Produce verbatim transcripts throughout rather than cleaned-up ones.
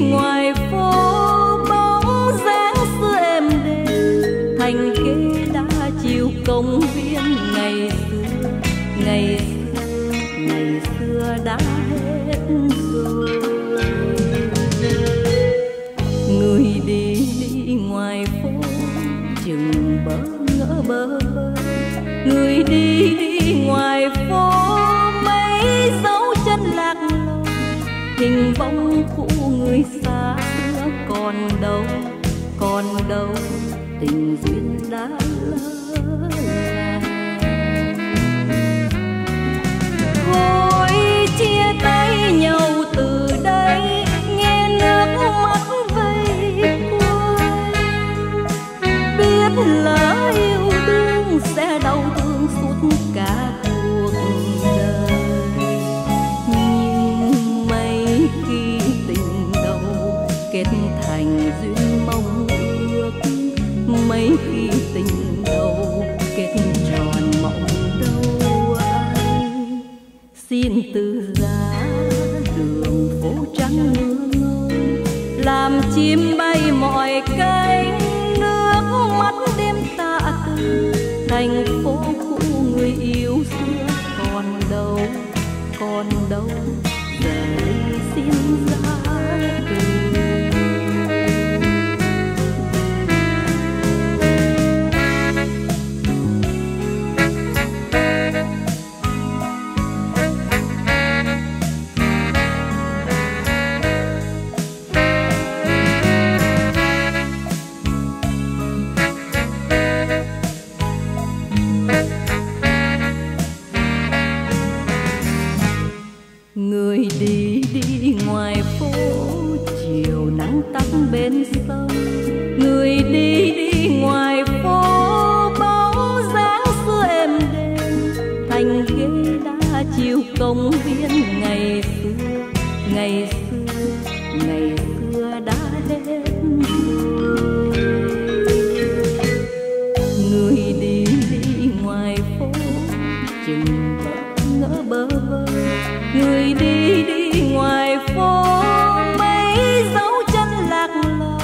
ngoài phố bóng dáng xưa em đêm thành ghế đã chiều công viên ngày xưa ngày xưa ngày xưa đã hết rồi. Người đi đi ngoài phố chừng bỡ ngỡ bơ vơ, người đi đi ngoài phố mấy dấu chân lạc lòng, hình bóng cũ người xa xưa còn đâu còn đâu, tình duyên đã lỡ làng. Thôi chia tay nhau từ đây nghe nước mắt vây quanh, biết lỡ yêu đương sẽ đau thương suốt cả cuộc đời, nhưng mấy khi tình đầu kết thành duyên mong ước, mấy khi tình đầu kết tròn mộng đâu ai. Xin từ giá đường phố trắng ngông làm chim bay mọi cánh, nước mắt đêm tạ từ thành phố cũ người yêu xưa còn đâu còn đâu, giờ đây xin ra đường. Người đi đi ngoài phố chiều nắng tắt bên sông, người đi đi ngoài phố bóng dáng xưa em đêm thành ghế đá chiều công viên ngày xưa ngày xưa ngày xưa đã hết rồi. Người đi đi ngoài phố chừng ngỡ bơ vơ, người đi đi ngoài phố mấy dấu chân lạc lõng,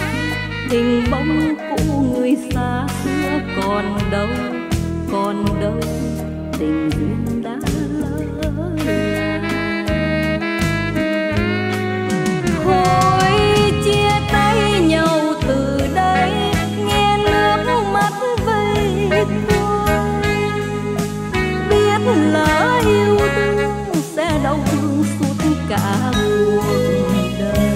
hình bóng cũ người xa xưa còn đâu còn đâu, tình duyên đã lỡ làng. Thôi chia tay nhau từ đây nghe nước mắt vây quanh, biết lỡ yêu đương đau thương suốt cả cuộc đời,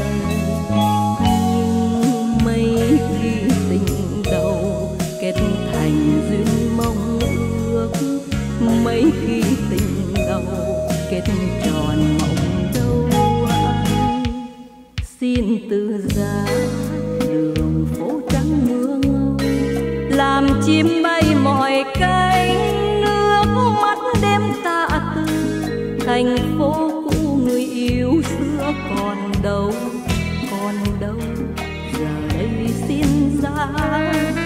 nhưng mấy khi tình đầu kết thành duyên mong ước, mấy khi tình đầu kết tròn mộng đâu ai. Xin từ giá đường phố trắng mưa ngâu làm chim bay mọi cánh, nước mắt đêm tạ từ thành phố cũ người yêu xưa còn đâu còn đâu, giờ đây xin ra từ.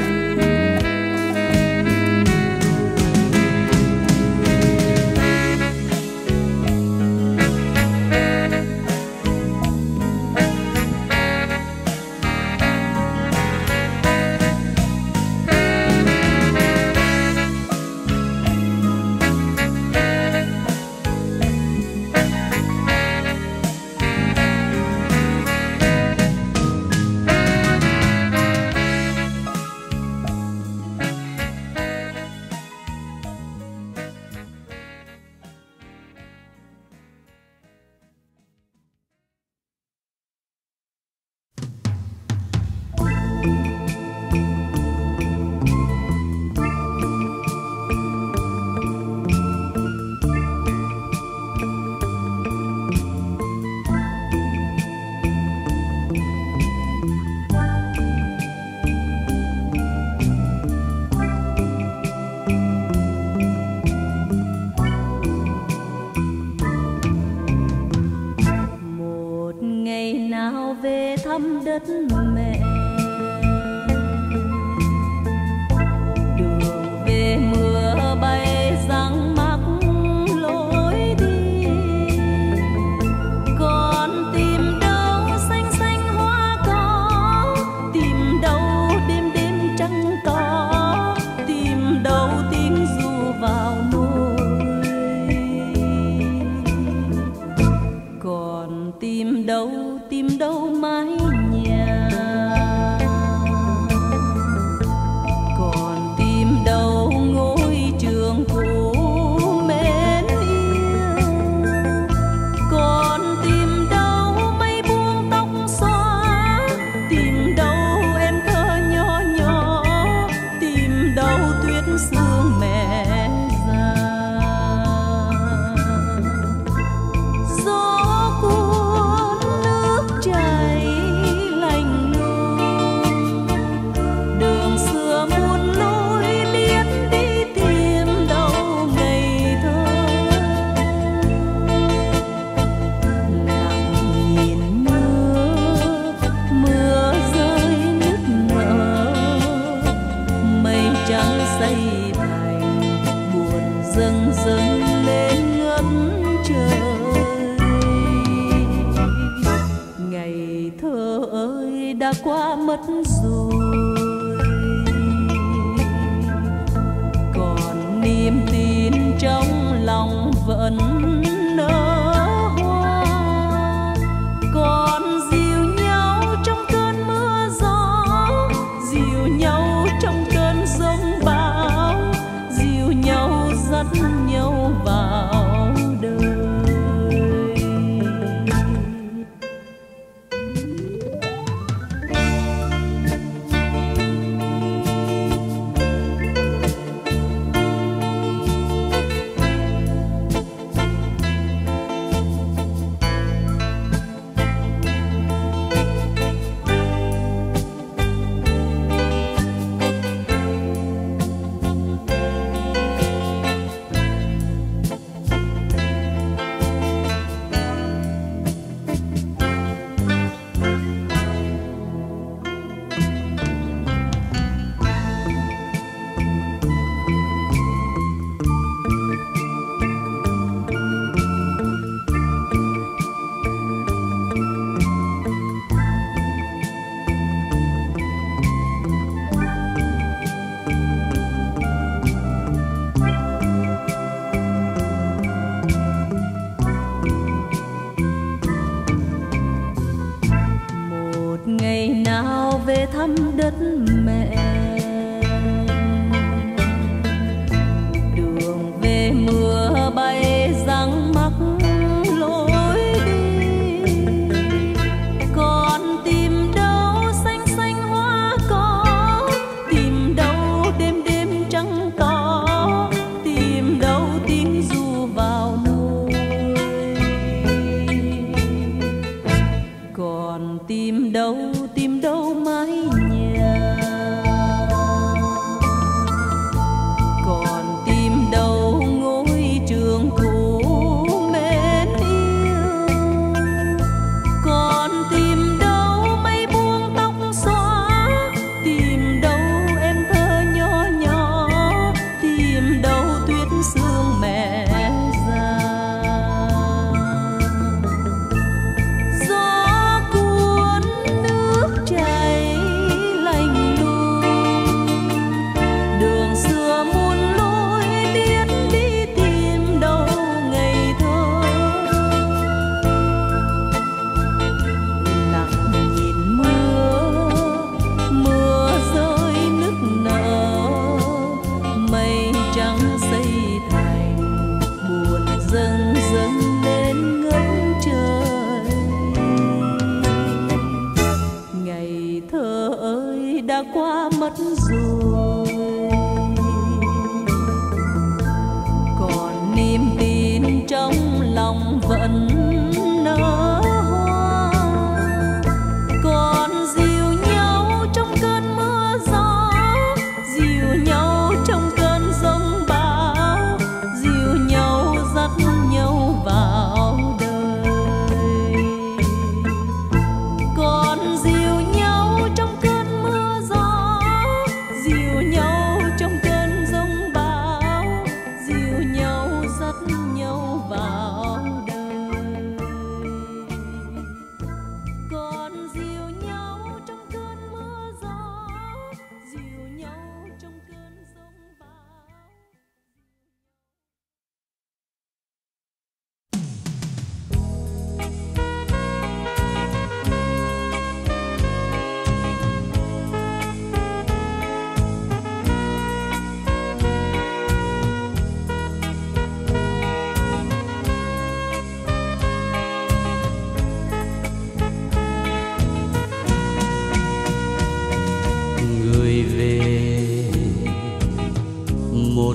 Đất mẹ đường về mưa bay giăng mắc lối đi, còn tìm đâu xanh xanh hoa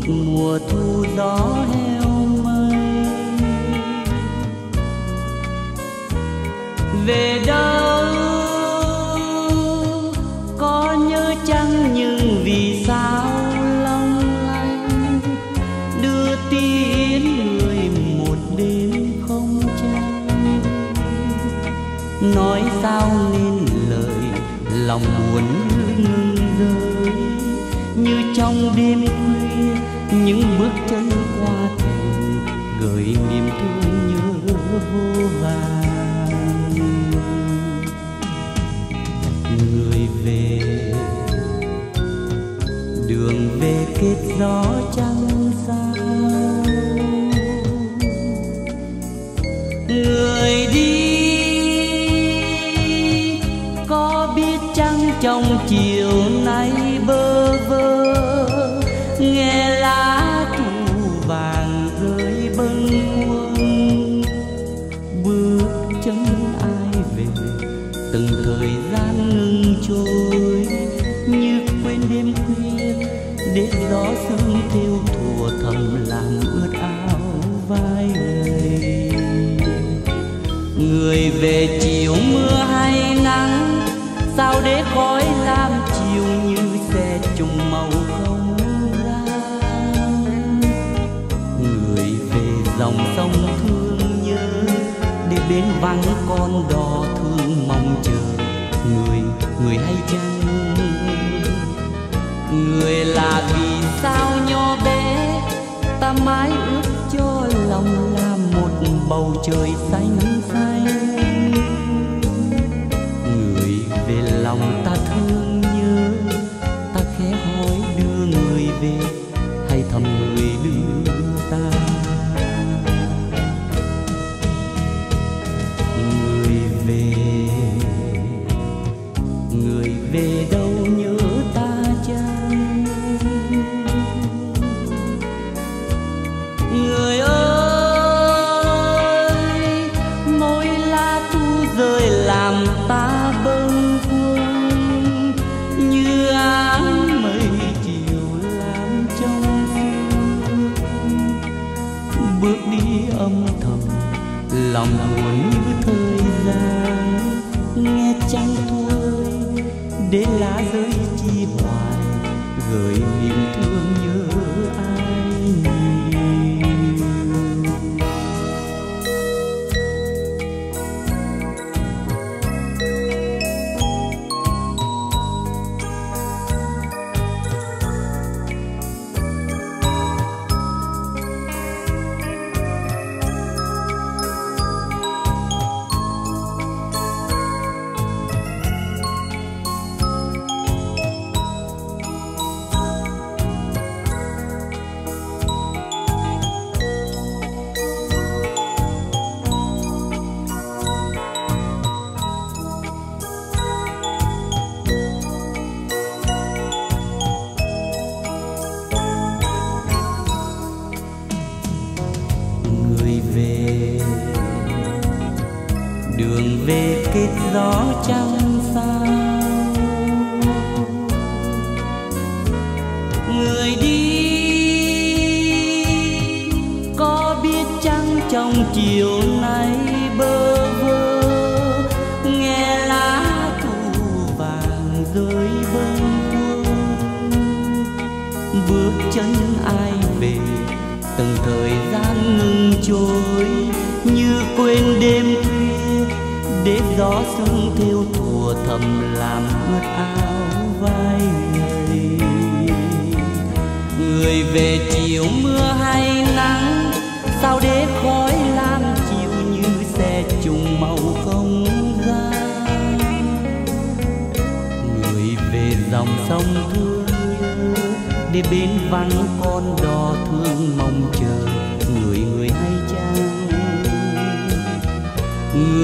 mùa thu gió heo mây về đâu có nhớ chăng, nhưng vì sao long lanh đưa tin người một đêm không tranh, nói sao nên lời lòng muốn ngừng rơi như trong đêm khuya những bước chân qua thành gợi niềm thương nhớ vô vàn. Người về đường về kết gió trăng xa, người đi có biết chăng trong chiều nay bơ vơ nghe lá thu vàng rơi bâng khuâng, bước chân ai về từng thời gian ngừng trôi như quên đêm khuya để gió sương tiêu thùa thầm làm ướt áo vai người. Người về chiều mưa hay nắng, sao để khói lam chiều như xe trùng màu không ra. Người về dòng sông thương nhớ, để bến vắng con đò thương mong chờ. Người, người hay chăng người là vì sao nho bé ta mãi ước cho lòng là một bầu trời xanh xanh. Về lòng ta thương nhớ, ta khẽ hỏi đưa người về, hay thầm người đưa ta. Người về, người về đâu nhớ ta chăng? Người ơi, mỗi lá thu rơi làm ta bâng âm thầm lòng muốn như thời gian nghe trăng thôi để lá rơi chi hoài gửi niềm thương nhớ ai nhiều. Đường về kết gió trăng xa, người đi có biết chăng trong chiều nay bơ vơ nghe lá thu vàng rơi bâng khuâng, bước chân ai về từng thời gian ngừng trôi như quên đêm khuya để gió sương theo thùa thầm làm ướt áo vai người. Người về chiều mưa hay nắng, sao để khói lam chiều như xe trùng màu không gian. Người về dòng sông thương nhớ, để bến vắng con đò thương mong chờ. Người người hay chăng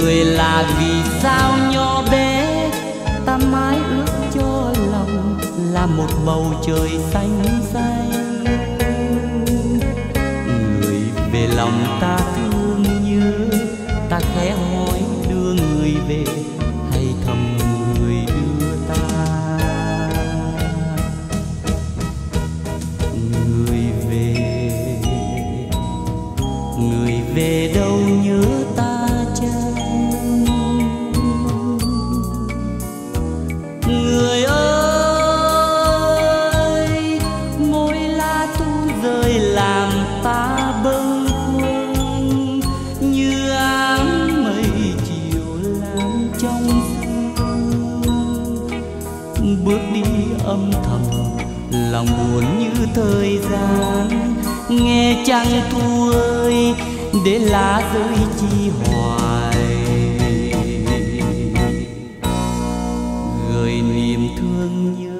người là vì sao nho bé ta mãi ước cho lòng là một bầu trời xanh xanh. Người về lòng ta thương nhớ, ta khẽ hỏi đưa người về, hay thầm người đưa ta. Người về bước đi âm thầm, lòng buồn như thời gian. Nghe chăng thu ơi, để lá rơi chi hoài, gửi niềm thương nhớ.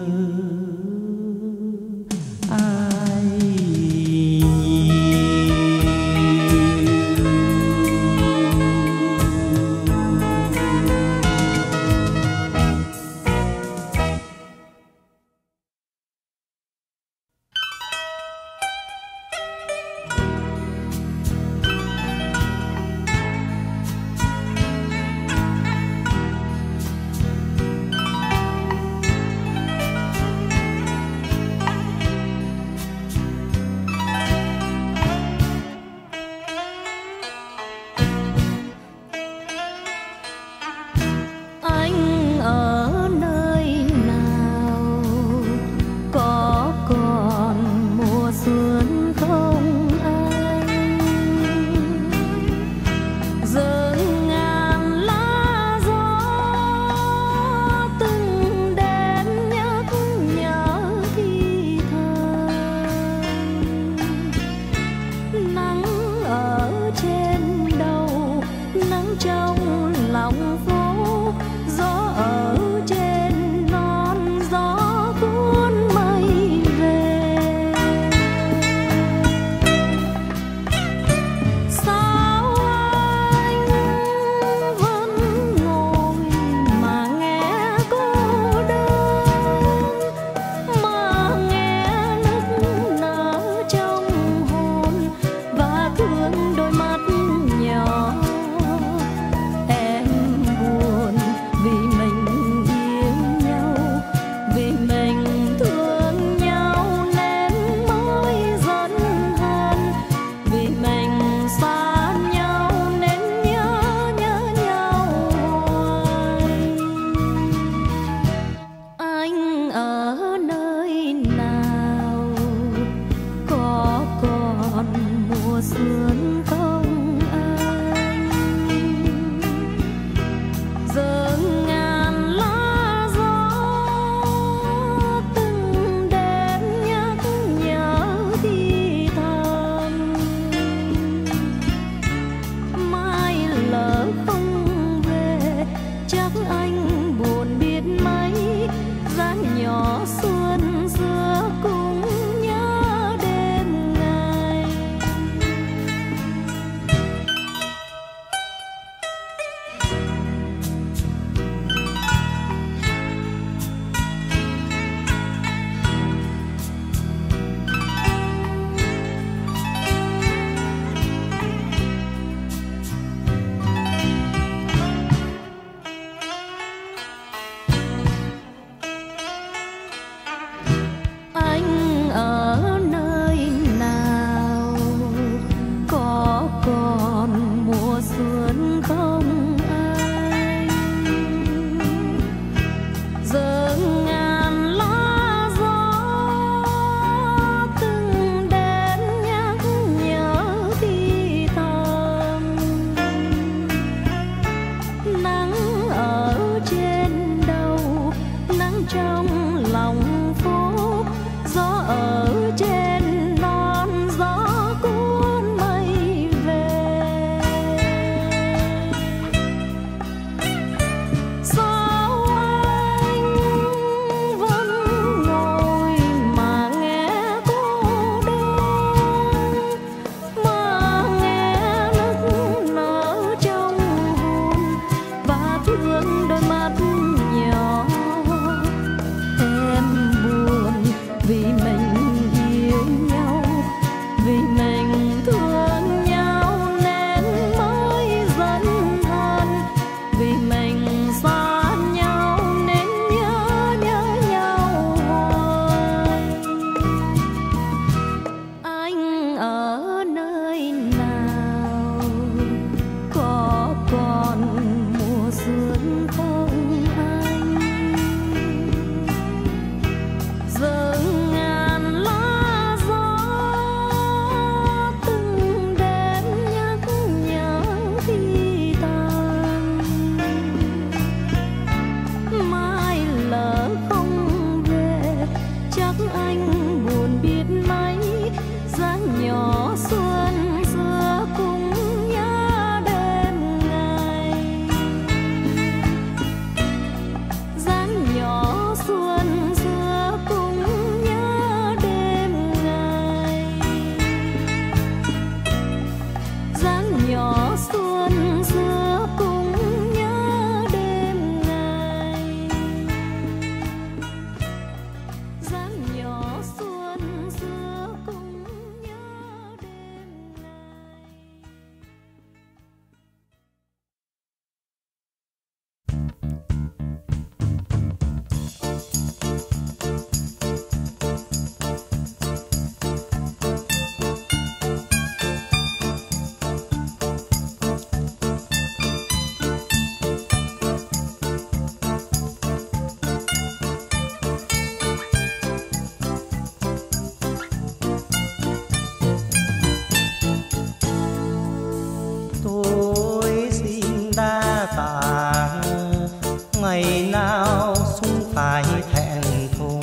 nào sung phải thẹn thùng,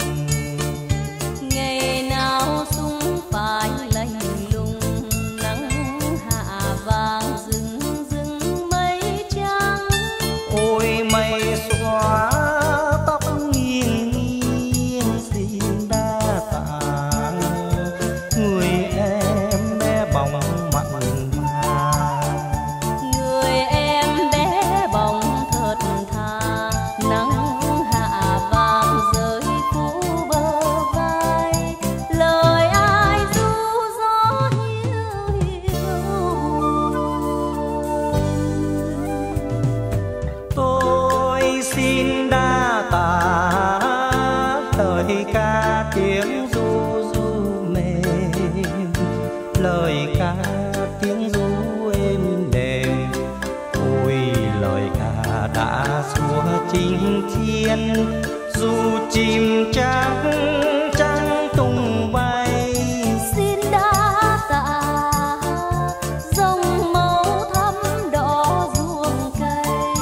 ngày nào sung phải lạnh lùng. Nắng hạ vàng rừng rừng mây trắng, ôi mây xóa tóc nghiêng nghiêng xin đa tạ. Người em bé bỏng mặn mà, người em bé bỏng thật thà. Nắng hạ vàng rơi phủ bờ vai, lời ai ru gió hiu hiu. Tôi xin đa tạ lời ca tiếng ru ru mềm, lời ca tiếng ru êm đềm. Ôi lời ca đã xua chinh thiên, dù chim trắng trắng tung bay. Xin đa tạ dòng màu thắm đỏ ruộng cây,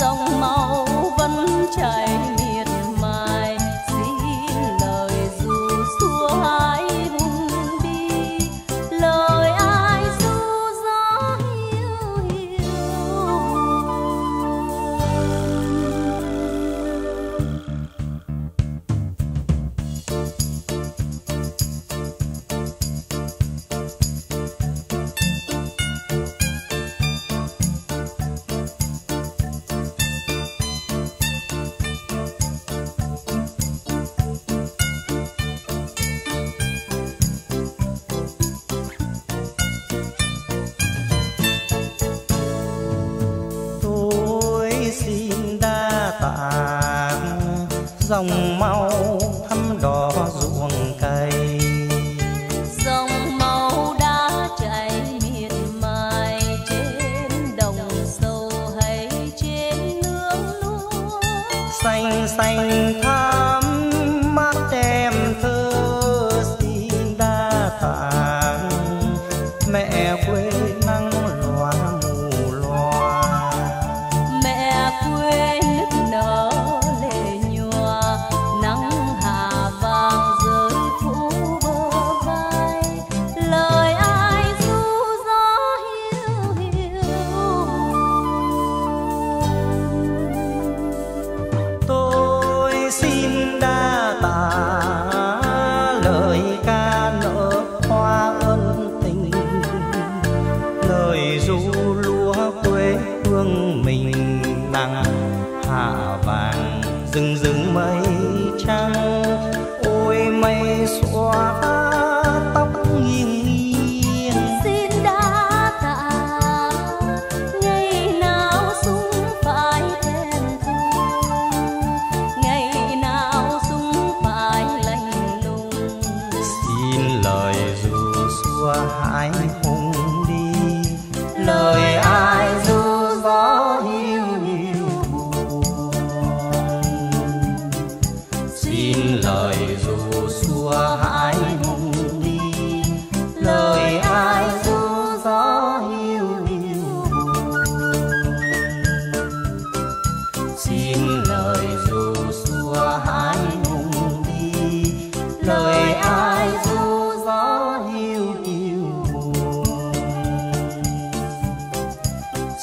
dòng màu vẫn chảy miệt mài. Xin lời ru xua hái buồn đi, lời ai ru gió hiu hiu. Tôi xin đa tạ dòng mau thăm đỏ ruộng cây, dòng máu đã chảy miệt mài. Trên đồng sâu hay trên nương lúa, xanh xanh thắm mắt em thơ. Xin đa tạ mẹ quê nắng loa mù loa, mẹ quê nức nở lệ nhòa. Nắng hạ vàng rơi phủ bờ vai, lời ai ru gió hiu hiu. Tôi xin đa tạ lời ca nở hoa ân tình, lời ru lúa quê hương mình. Nắng hạ vàng rừng rừng mây trắng, ôi mây xóa tóc nghiêng nghiêng. Xin đa tạ ngày nào sung phải thẹn thùng, ngày nào sung phải lạnh lùng. Xin lời ru xua hái hùng đi, lời ai ru gió hiu hiu buồn. Xin lời ru xua hái hùng đi, lời ai ru gió hiu hiu buồn. Xin lời ru xua hái hùng đi, lời ai ru gió hiu hiu buồn.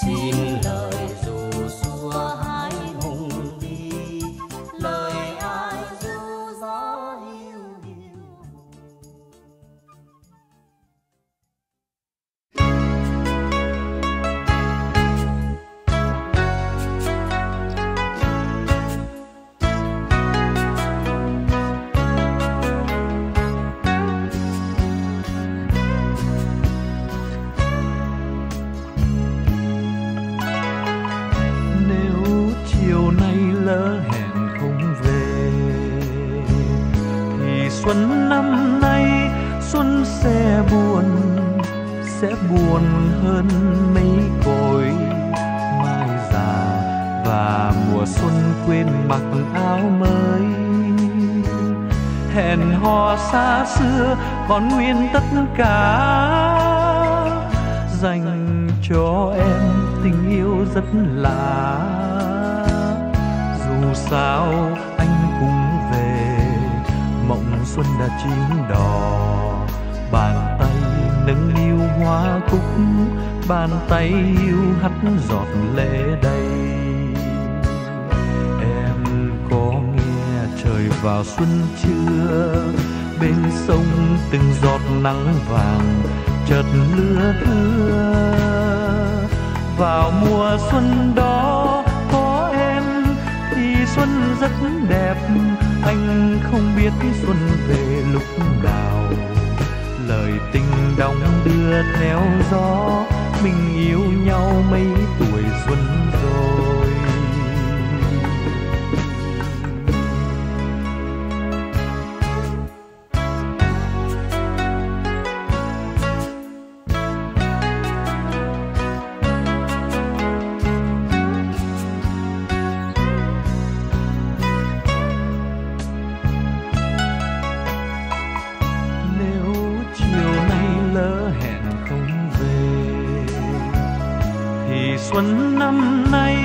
Xin lời ru xua hái hùng đi, lời ai ru gió hiu hiu buồn. Nếu chiều nay lỡ hẹn không về, thì xuân năm nay xuân sẽ buồn, sẽ buồn hơn mấy cội mai già. Và mùa xuân quên mặc áo mới, hẹn hò xa xưa còn nguyên tất cả. Dành cho em tình yêu rất lạ, sao anh cũng về, mộng xuân đã chín đỏ. Bàn tay nâng niu hoa cúc, bàn tay yêu hắt giọt lệ đầy. Em có nghe trời vào xuân chưa? Bên sông từng giọt nắng vàng chợt lưa thưa. Vào mùa xuân đó có em thì xuân rất đẹp. Anh không biết xuân về lúc nào, lời tình đong đưa theo gió. Mình yêu nhau mấy tuổi xuân rồi. Xuân năm nay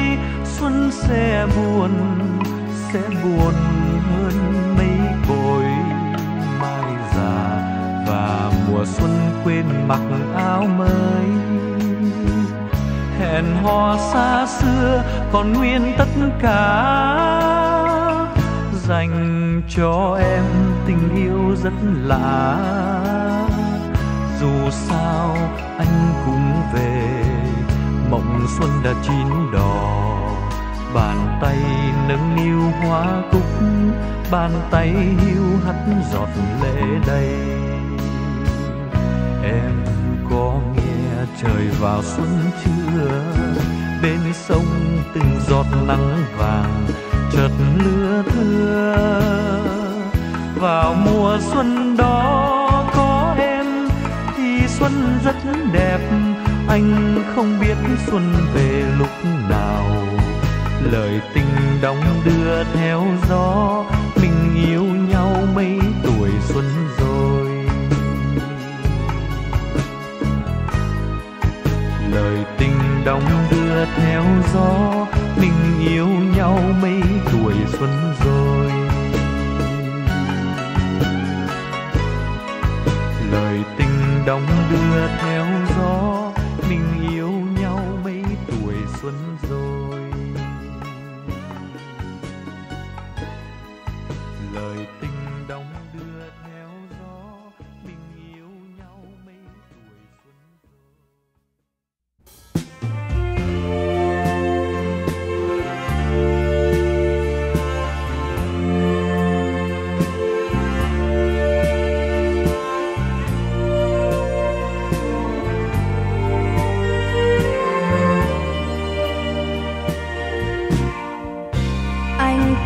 xuân sẽ buồn, sẽ buồn hơn mấy cội mai già. Và mùa xuân quên mặc áo mới, hẹn hò xa xưa còn nguyên tất cả. Dành cho em tình yêu rất lạ, dù sao anh cũng về. Mộng xuân đã chín đỏ, bàn tay nâng niu hoa cúc, bàn tay hiu hắt giọt lệ đầy. Em có nghe trời vào xuân chưa? Bên sông từng giọt nắng vàng chợt lưa thưa. Vào mùa xuân đó có em thì xuân rất đẹp. Anh không biết xuân về lúc nào, lời tình đong đưa theo gió. Mình yêu nhau mấy tuổi xuân rồi, lời tình đong đưa theo gió. Mình yêu nhau mấy tuổi xuân rồi, lời tình đong đưa theo gió. Mình yêu nhau mấy tuổi xuân rồi, lời tình đong đưa theo gió. Mình yêu nhau mấy tuổi xuân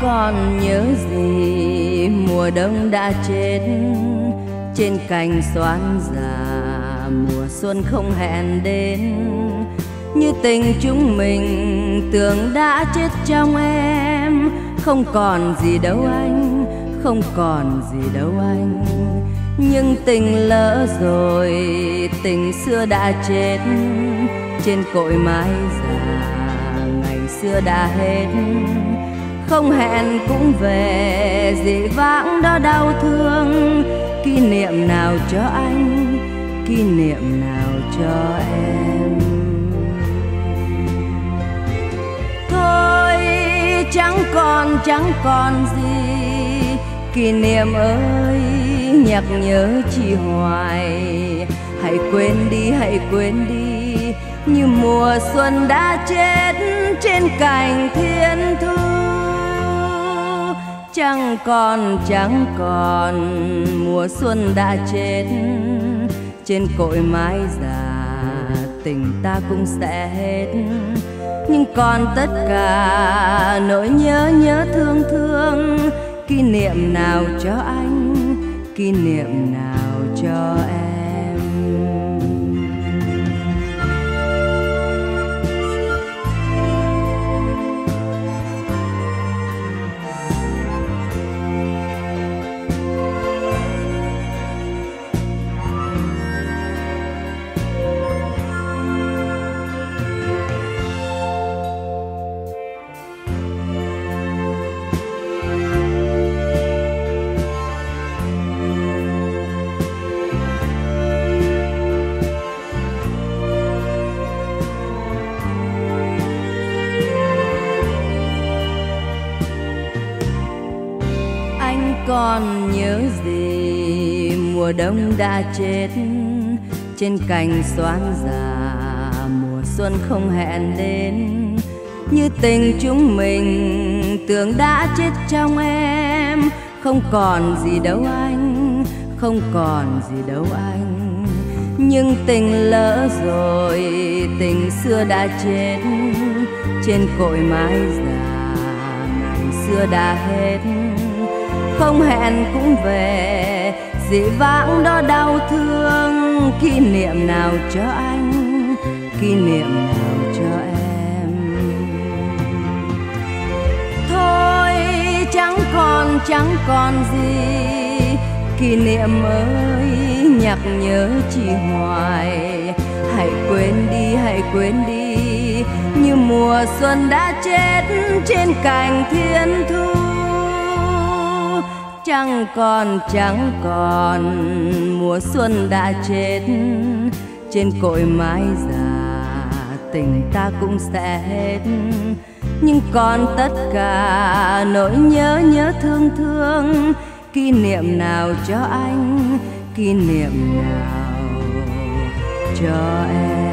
còn nhớ gì mùa đông đã chết trên cành xoan già. Mùa xuân không hẹn đến như tình chúng mình, tưởng đã chết trong em. Không còn gì đâu anh, không còn gì đâu anh, nhưng tình lỡ rồi. Tình xưa đã chết trên cội mai già, ngày xưa đã hết. Không hẹn cũng về, dị vãng đó đau thương. Kỷ niệm nào cho anh, kỷ niệm nào cho em. Thôi chẳng còn, chẳng còn gì. Kỷ niệm ơi, nhắc nhớ chỉ hoài. Hãy quên đi, hãy quên đi, như mùa xuân đã chết trên cành thiên thu. Chẳng còn, chẳng còn, mùa xuân đã chết trên cội mai già. Tình ta cũng sẽ hết, nhưng còn tất cả nỗi nhớ nhớ thương thương. Kỷ niệm nào cho anh, kỷ niệm nào cho em. còn nhớ gì mùa đông đã chết trên cành xoan già. Mùa xuân không hẹn đến như tình chúng mình, tưởng đã chết trong em. Không còn gì đâu anh, không còn gì đâu anh, nhưng tình lỡ rồi, tình xưa đã chết trên cội mái già. Ngày xưa đã hết, không hẹn cũng về, dĩ vãng đó đau thương. Kỷ niệm nào cho anh, kỷ niệm nào cho em. Thôi chẳng còn, chẳng còn gì. Kỷ niệm ơi nhắc nhớ chỉ hoài. Hãy quên đi, hãy quên đi, như mùa xuân đã chết trên cành thiên thu. Chẳng còn, chẳng còn, mùa xuân đã chết trên cội mái già. Tình ta cũng sẽ hết, nhưng còn tất cả nỗi nhớ nhớ thương thương. Kỷ niệm nào cho anh, kỷ niệm nào cho em.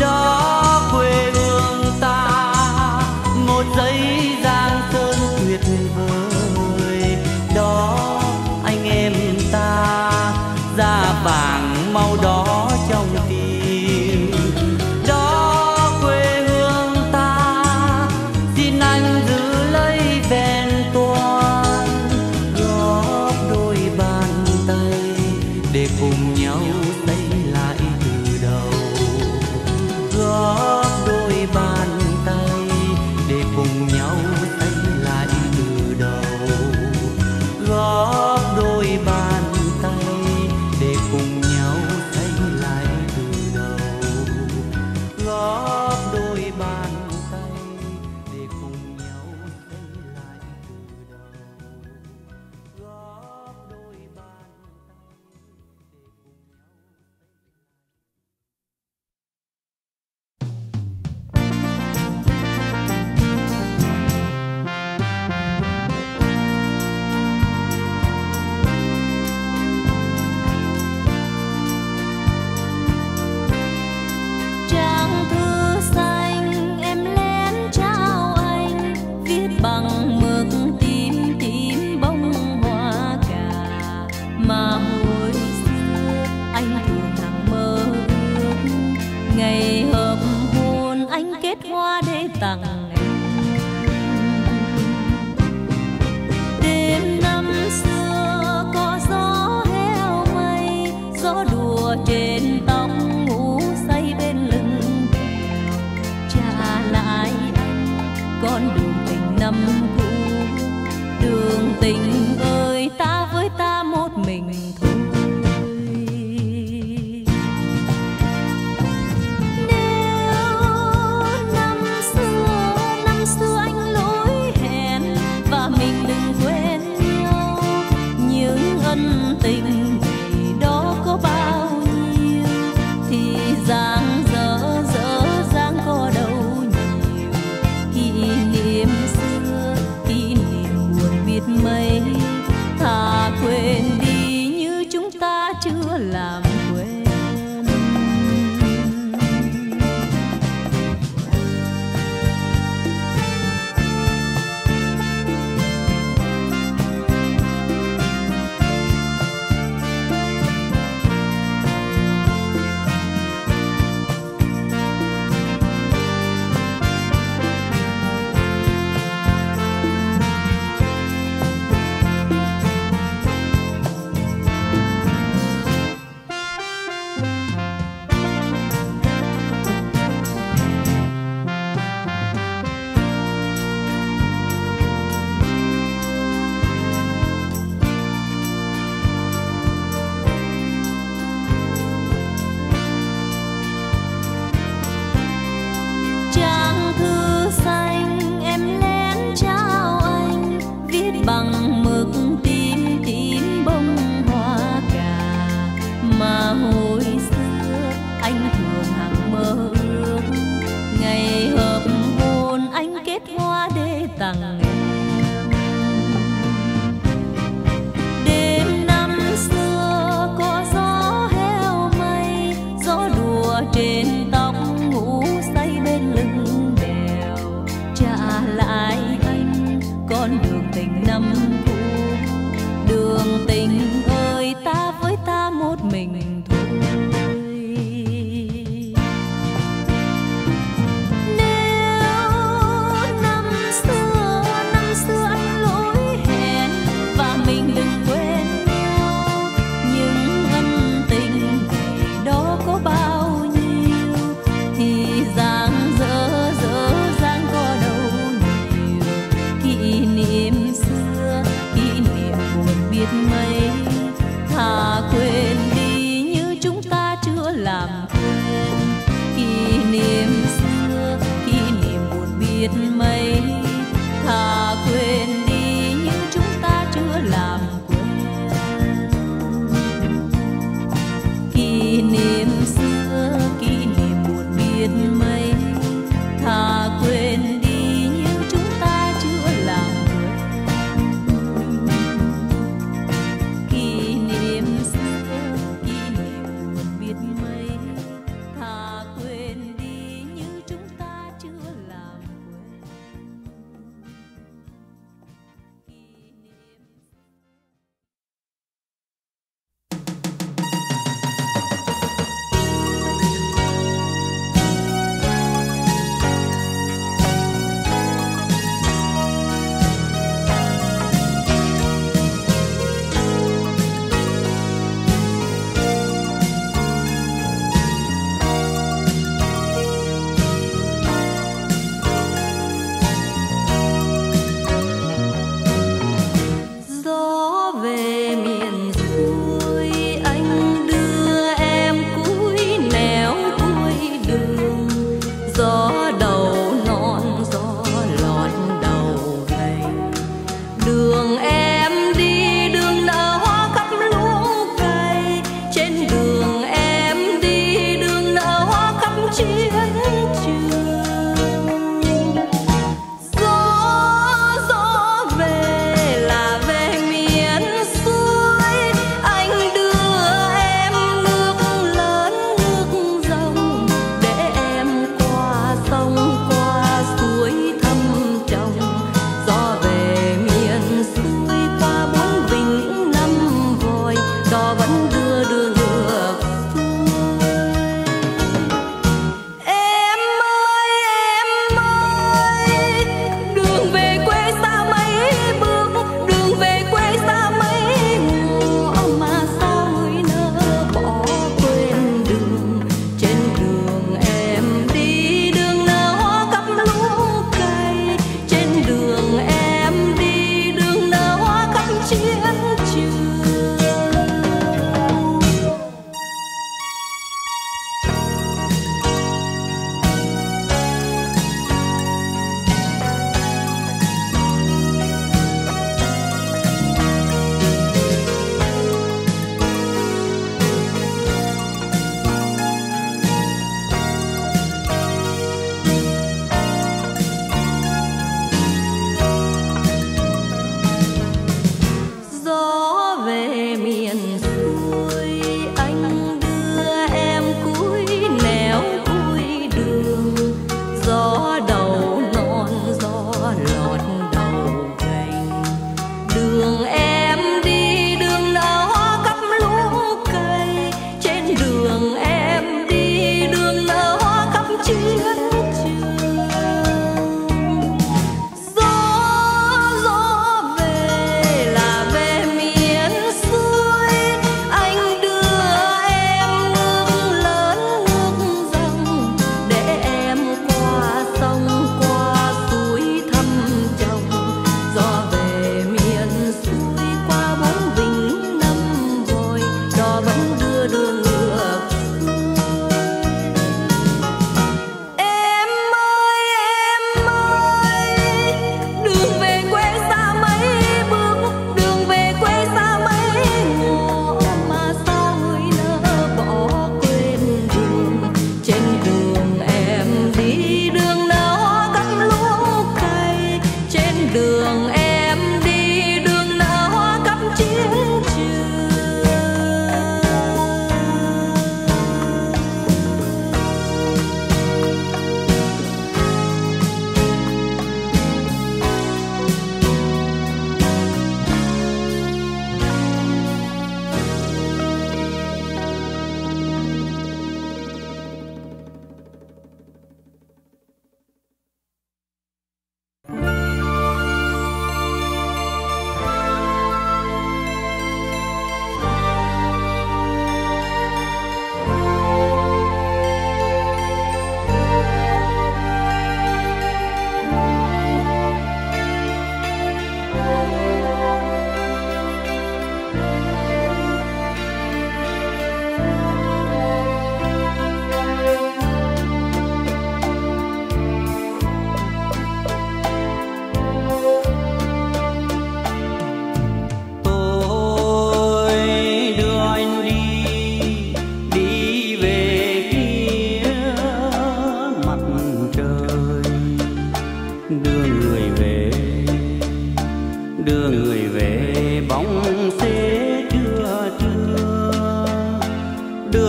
Đó quê hương ta góp đôi bàn tay để cùng nhau xây lại từ đầu, góp đôi bàn tay để cùng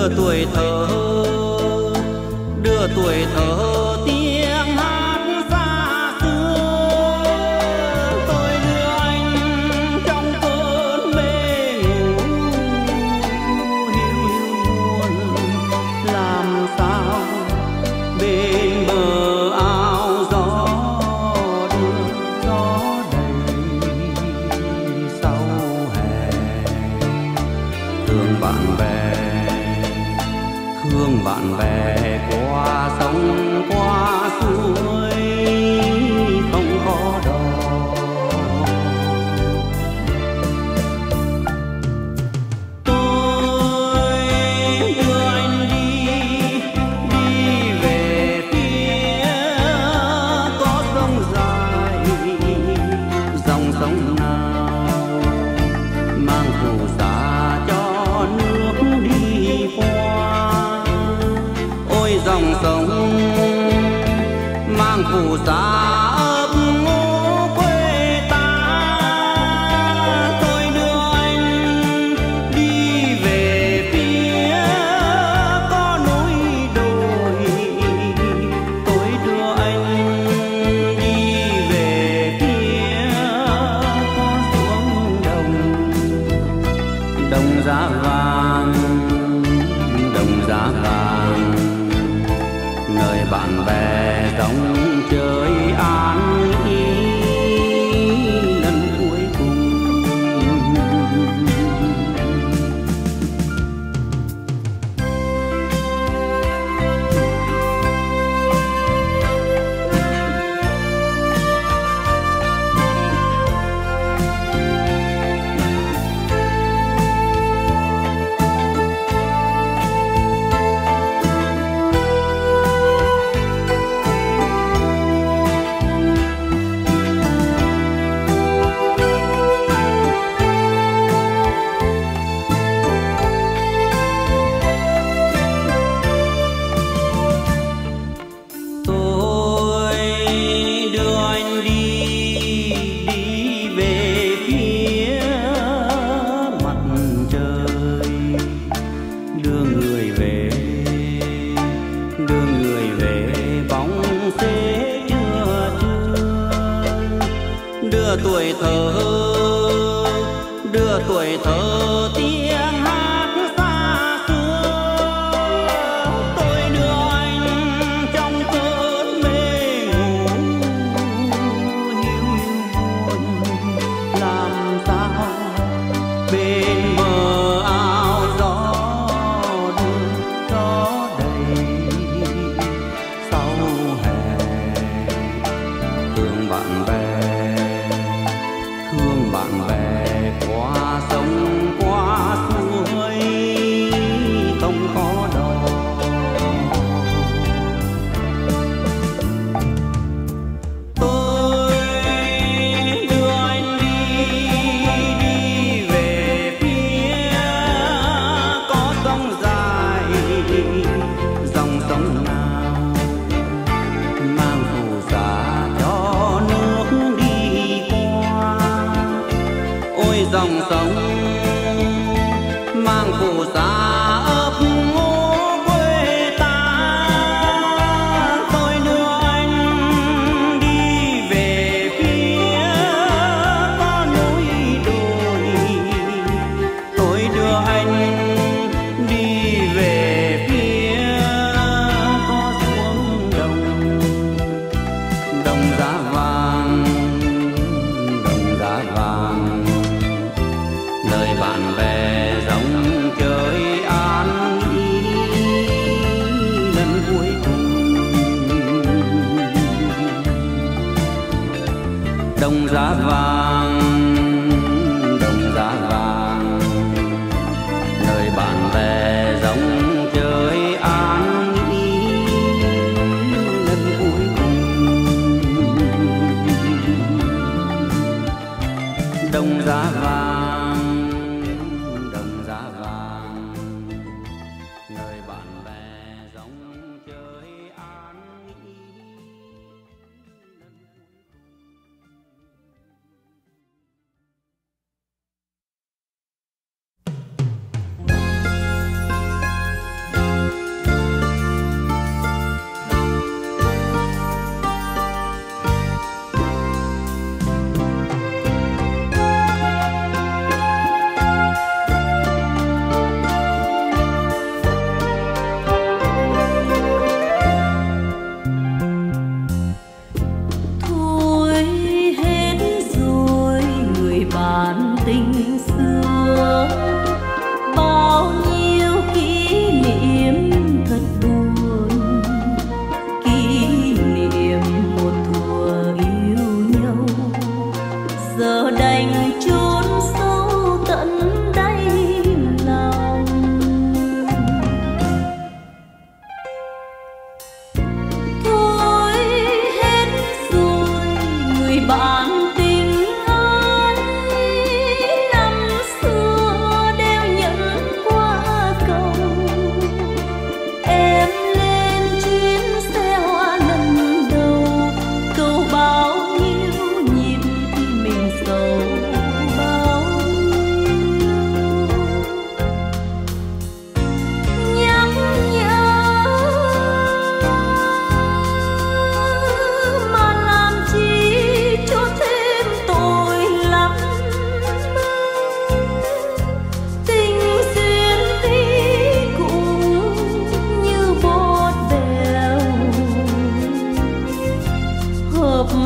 đưa tuổi thơ, đưa tuổi thơ tiếng hát xa xưa. Tôi đưa anh trong cơn mê ngủ hiu hiu buồn, làm sao bên bờ ao gió đưa gió đầy sau hè. Thương bạn bè, thương bạn bè qua sông qua suối không có đò. Tôi đưa anh đi, đi về phía có sông dài, dòng sông nào mang phù sa cho nước đi qua. Dòng sông mang phù sa ấp ngõ quê ta. Tôi đưa anh đi về phía có núi đồi, tôi đưa anh đi về phía có xuống đồng, đồng giá vàng, đồng giá vàng. Nơi bạn bè đóng chơi an ý lần cuối cùng. Đưa tuổi thơ, đưa tuổi thơ tiếng hát xa xưa. Tôi đưa anh trong cơn mê ngủ hiu hiu buồn, làm sao bên bờ ao gió đưa gió đầy sau hè. Thương bạn bè, thương bạn bè qua sông qua suối không khó đò. Tôi đưa anh đi, đi về phía có sông dài, dòng sông nào mang phù sa cho nước đi qua. Ôi dòng sông mang phù sa ấp ngõ quê ta. Tôi đưa anh đi về phía có núi đồi, tôi đưa anh đi về phía có xuống đồng, đồng giá vàng, đồng giá vàng. Nơi bạn bè dòng chơi an ý lần cuối cùng. Đồng giá vàng, đồng giá vàng. Nơi bạn bè dòng chơi an ý lần cuối cùng. Đồng giá vàng, đồng giá vàng. Nơi bạn bè dòng chơi an ý.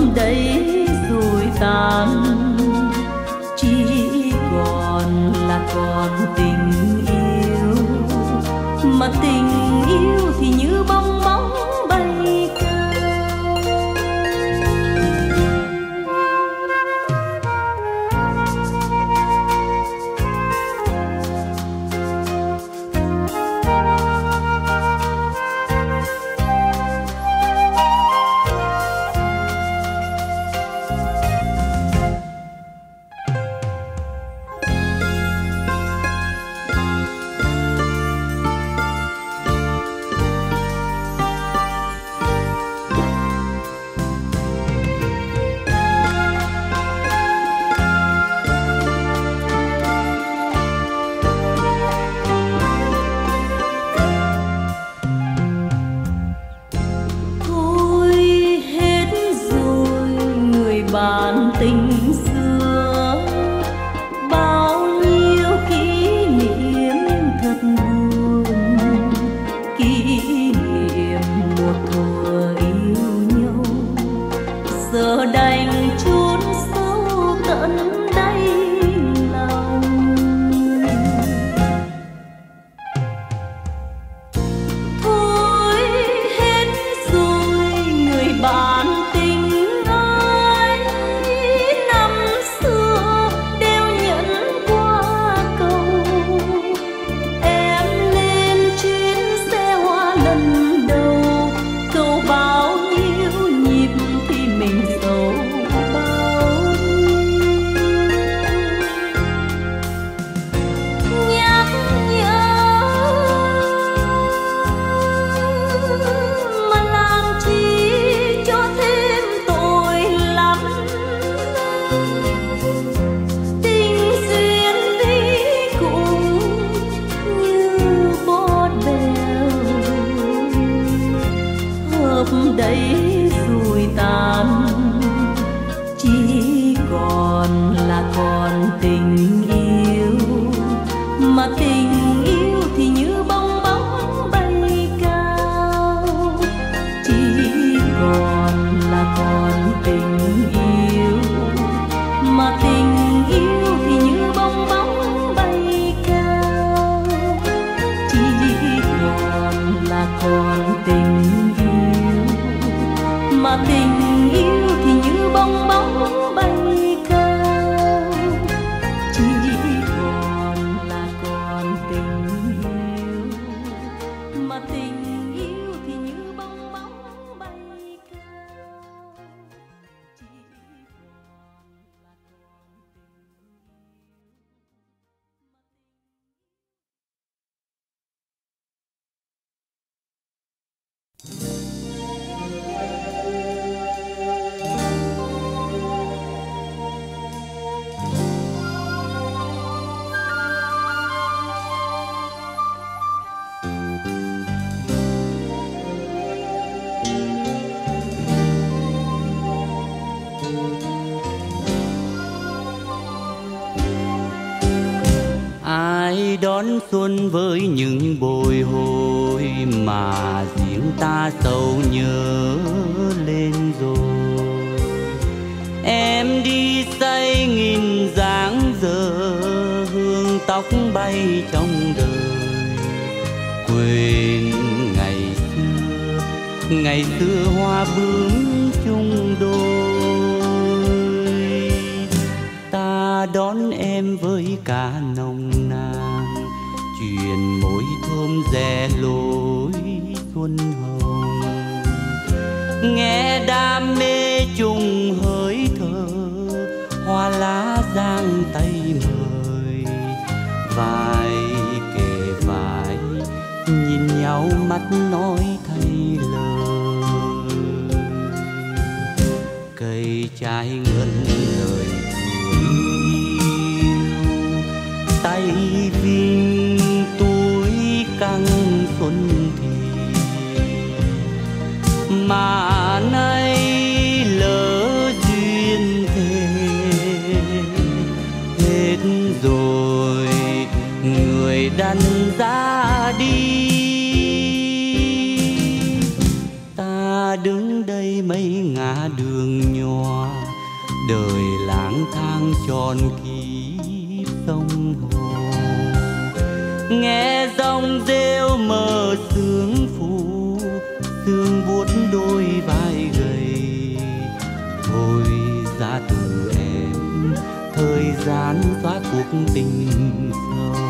năm đấy rồi tan, chỉ còn là còn tình yêu, mà tình yêu thì như bong bóng bay cao. Đón xuân với những bồi hồi mà riêng ta sầu nhớ lên rồi. Em đi say nghìn dáng giờ, hương tóc bay trong đời. Quên ngày xưa, ngày xưa hoa bướm chung đôi. Ta đón em với cả nồng nàn, truyền mối thơm rẽ lối xuân hồng. Nghe đam mê trùng hơi thở, hoa lá giang tay mời. Vai kề vai, nhìn nhau mắt nói thay lời. Cây trái ngân lời yêu, tay vinh căng xuân thì mà nay lỡ duyên thề hết rồi, người đàn ra đi. Ta đứng đến đây mấy ngã đường nhỏ, đời lang thang tròn kiếp sông hồ. Nghe dòng rêu mờ sương phủ, sương buốt đôi vai gầy. Thôi ra từ em, thời gian xóa cuộc tình sâu.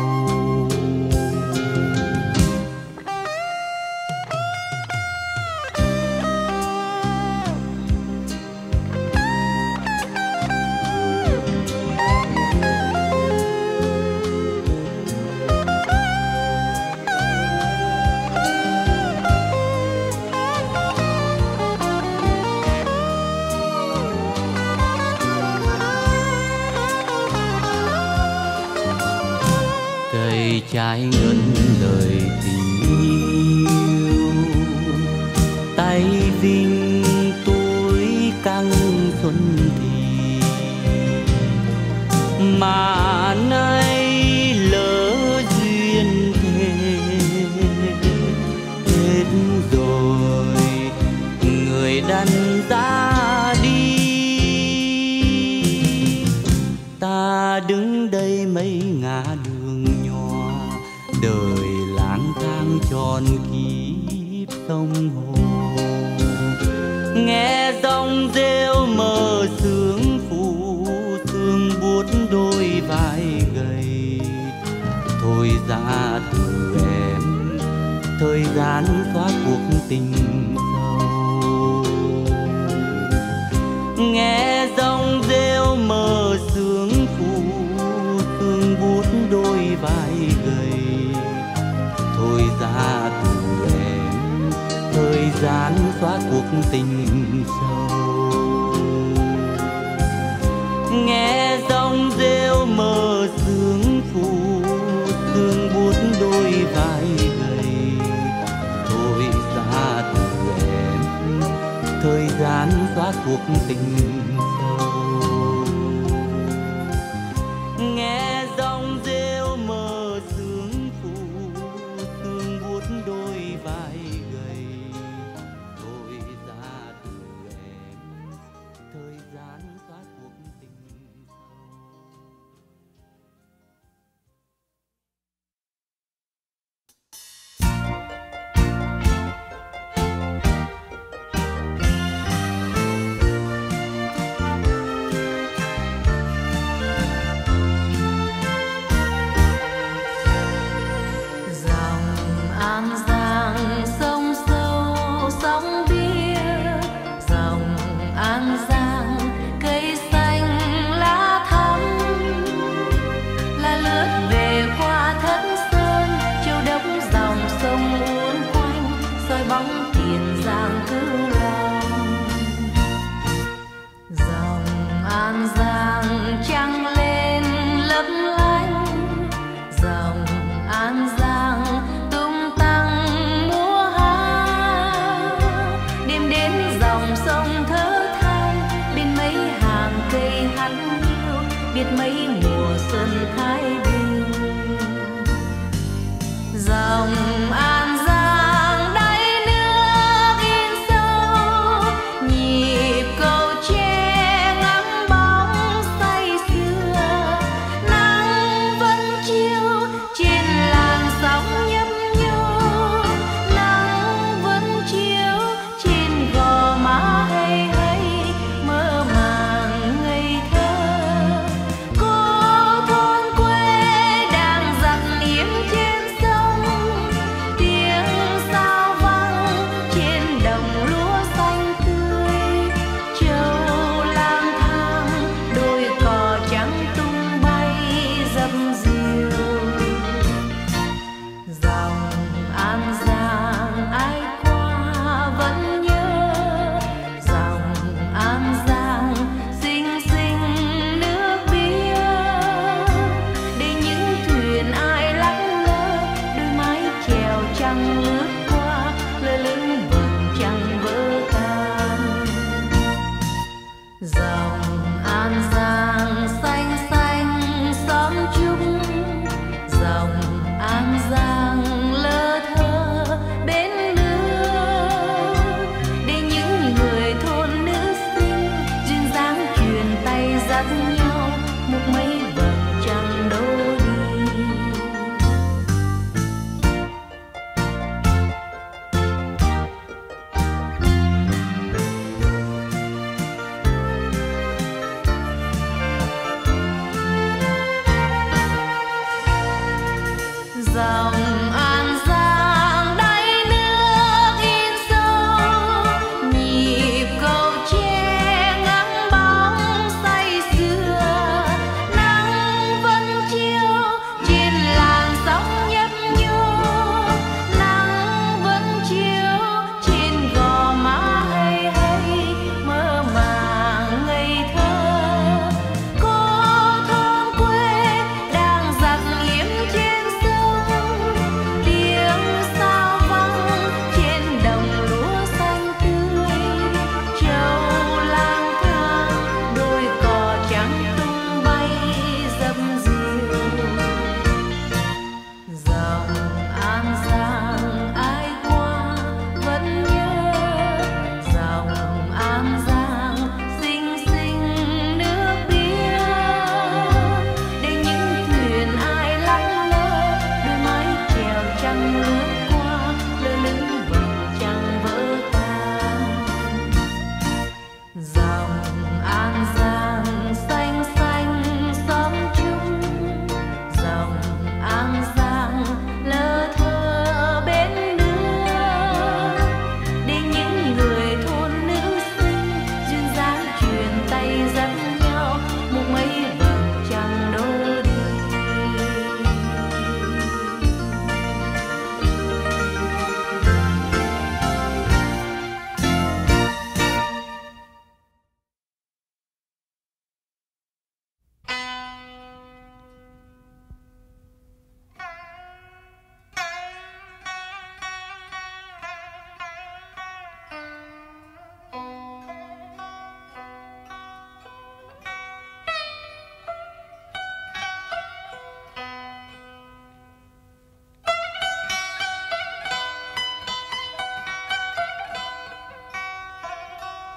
Trái ngân lời tình yêu, tay vinh túi căng xuân thì mà nay lỡ duyên thế hết rồi, người đàn ra đi. Ta đứng đây mấy ngã đường nhỏ, đời lang thang tròn kiếp sông hồ. Nghe dòng rêu mờ sương phủ, sương buốt đôi vai gầy. Thôi ra từ em, thời gian xóa cuộc tình sâu. Nghe dòng rêu mờ sương phủ, sương buốt đôi vai gầy. Thôi ra từ em, thời gian xóa cuộc tình sâu. Nghe dòng rêu mờ sương phủ, sương buốt đôi vai gầy. Thôi ra từ em, thời gian xóa cuộc tình sâu. Nghe dòng rêu mờ sương phủ, sương buốt đôi vai gầy. Thôi ra từ em, thời gian xóa cuộc tình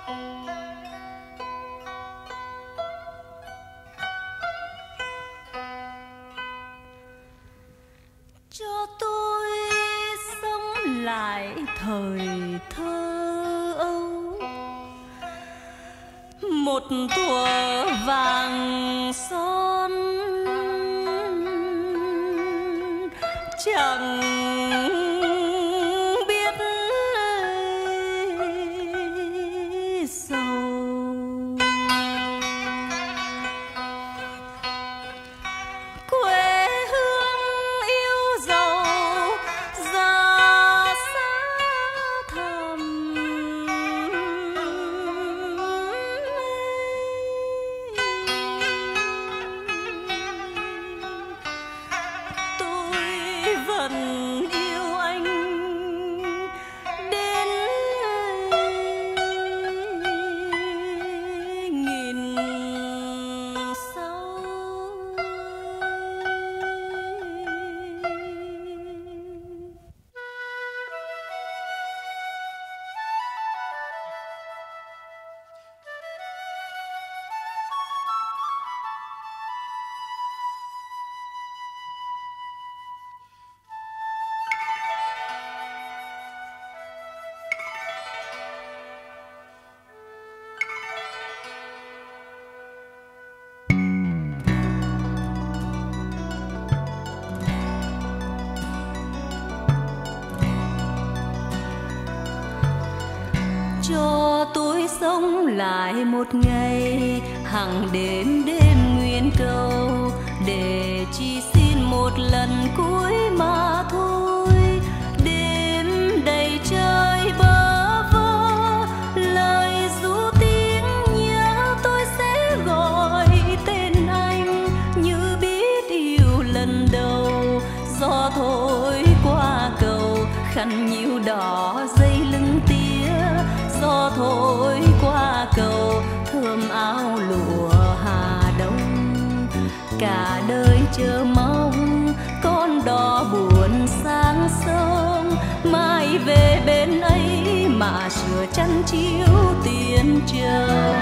Cho tôi sống lại thời thơ ấu, một thuở vàng son chẳng biết sầu. Quê hương yêu dấu ra xa thầm, tôi vẫn cho tôi sống lại một ngày hằng đêm đêm nguyện cầu, để chỉ xin một lần cuối mà thôi. Đêm đầy trời bơ vơ lời ru tiếng nhớ, tôi sẽ gọi tên anh như biết yêu lần đầu. Gió thổi qua cầu khăn nhiều đỏ dây lưng tía, gió thổi qua cầu thơm áo lụa Hà Đông. Cả đời chờ mong con đò buồn sang sông, mai về bên ấy mà sửa chăn chiếu tiền trầu.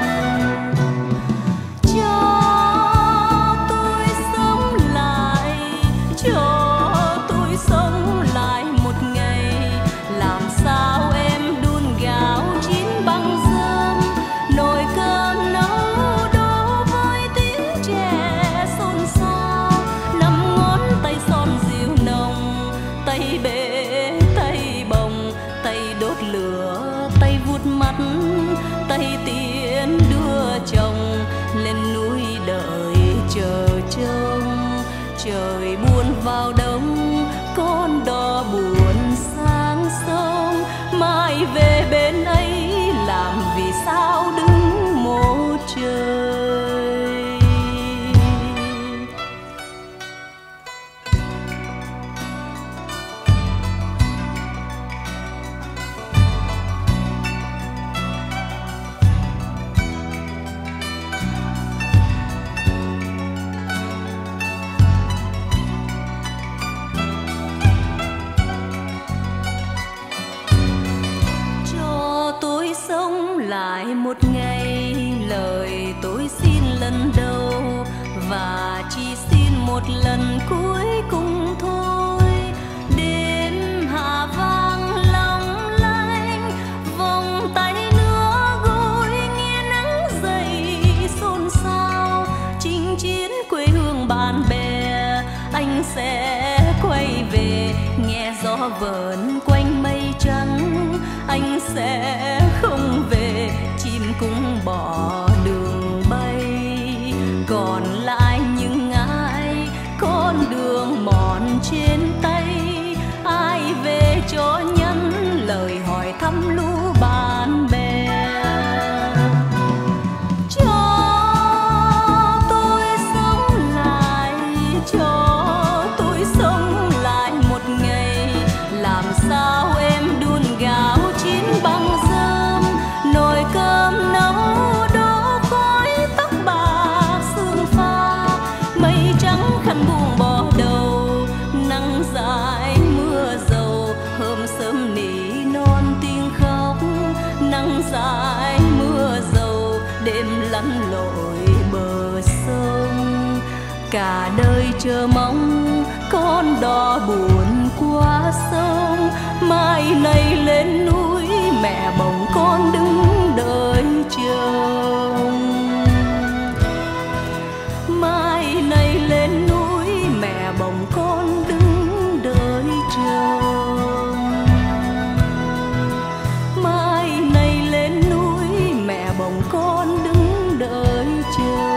Trời buồn vào đông, con đò buồn sang sông, mai về bên ấy làm vì sao đứng mồ trời. Lại một ngày lời tôi xin lần đầu, và chỉ xin một lần cuối cùng thôi. Đêm hạ vang lòng lanh, vòng tay nửa gối nghe nắng dậy xôn xao. Chinh chiến quê hương bạn bè anh sẽ quay về, nghe gió vờn quanh mây trắng anh sẽ không về, cũng bỏ đường bay. Còn lại những ai con đường mòn trên tay, ai về cho nhắn lời hỏi thăm lũ bạn bè. Cho tôi sống lại, cho tôi sống lại một ngày, làm sao em đun gạo chín bằng giấm, nồi cơm nấu cả đời chờ mong con đò buồn qua sông, mai này lên núi mẹ bồng con đứng đợi chồng. Mai này lên núi mẹ bồng con đứng đợi chồng. Mai này lên núi mẹ bồng con đứng đợi chồng.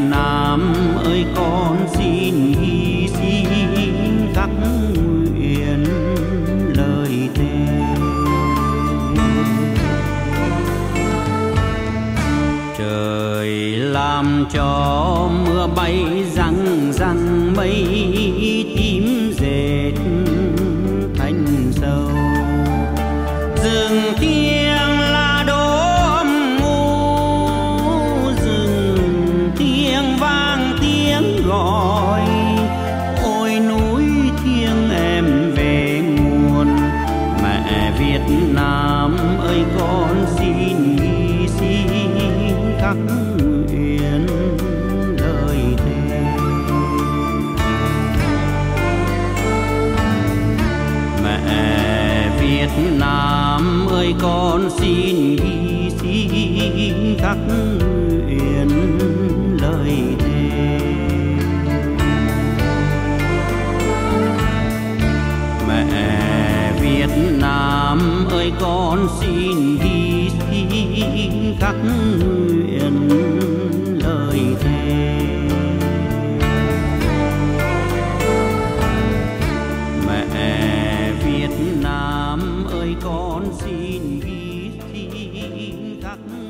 Nam ơi con làm cho mưa bay răng răng mây tím dệt thành sầu. Rừng thiêng là đố âm u, rừng thiêng vang tiếng gọi, ôi núi thiêng em về nguồn. Mẹ Việt Nam ơi con xin hy sinh khắc yên đời thề. Mẹ Việt Nam ơi con xin hy sinh khắc yên lời thề. Mẹ Việt Nam ơi con xin hy sinh khắc nguyện lời thề. Mẹ Việt Nam ơi con xin hy sinh khắc